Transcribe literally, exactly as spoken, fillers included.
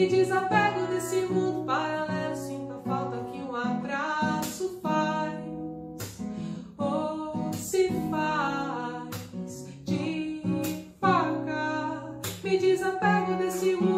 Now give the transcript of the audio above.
Me desapego desse mundo paralelo, sinto a falta que um abraço faz. Ou se faz devagar. Me desapego desse mundo.